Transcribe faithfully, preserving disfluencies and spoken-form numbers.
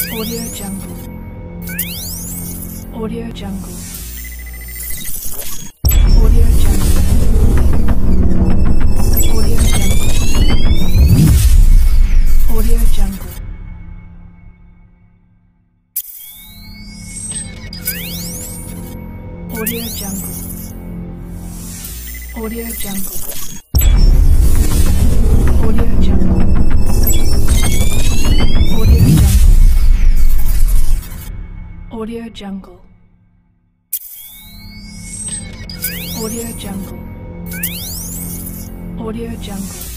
AudioJungle. AudioJungle. AudioJungle. AudioJungle. AudioJungle. AudioJungle. AudioJungle. AudioJungle. AudioJungle. AudioJungle.